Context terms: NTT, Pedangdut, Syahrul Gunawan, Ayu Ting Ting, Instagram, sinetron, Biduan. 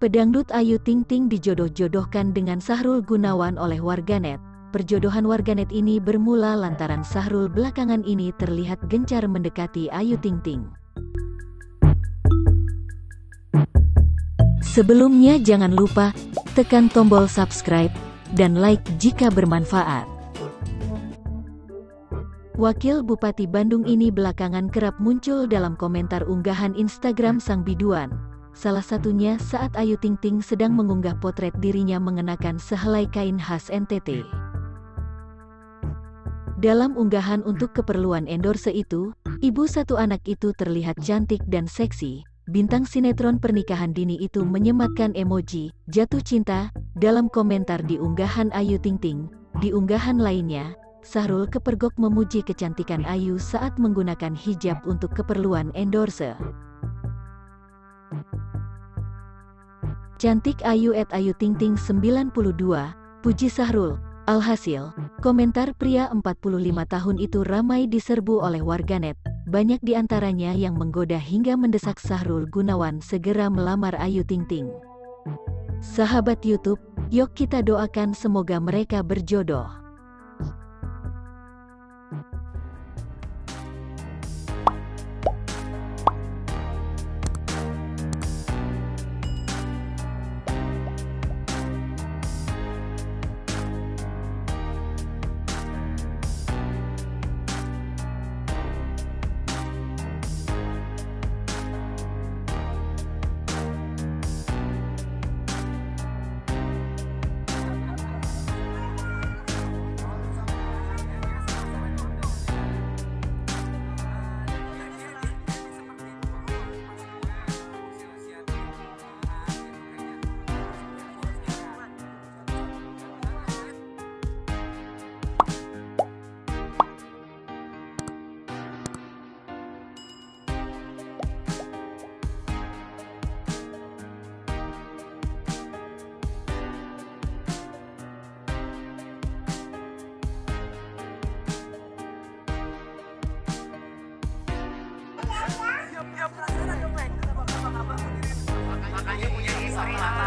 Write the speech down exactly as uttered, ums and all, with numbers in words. Pedangdut Ayu Ting Ting dijodoh-jodohkan dengan Syahrul Gunawan oleh warganet. Perjodohan warganet ini bermula lantaran Syahrul belakangan ini terlihat gencar mendekati Ayu Ting Ting. Sebelumnya jangan lupa tekan tombol subscribe dan like jika bermanfaat. Wakil Bupati Bandung ini belakangan kerap muncul dalam komentar unggahan Instagram sang biduan. Salah satunya saat Ayu Ting Ting sedang mengunggah potret dirinya mengenakan sehelai kain khas N T T. Dalam unggahan untuk keperluan endorse itu, ibu satu anak itu terlihat cantik dan seksi. Bintang sinetron pernikahan dini itu menyematkan emoji jatuh cinta dalam komentar di unggahan Ayu Ting Ting. Di unggahan lainnya, Syahrul kepergok memuji kecantikan Ayu saat menggunakan hijab untuk keperluan endorse. Cantik Ayu et Ayu Ting Ting sembilan puluh dua, puji Syahrul. Alhasil, komentar pria empat puluh lima tahun itu ramai diserbu oleh warganet. Banyak diantaranya yang menggoda hingga mendesak Syahrul Gunawan segera melamar Ayu Ting Ting. Sahabat YouTube, yuk kita doakan semoga mereka berjodoh. Makanya punya istri.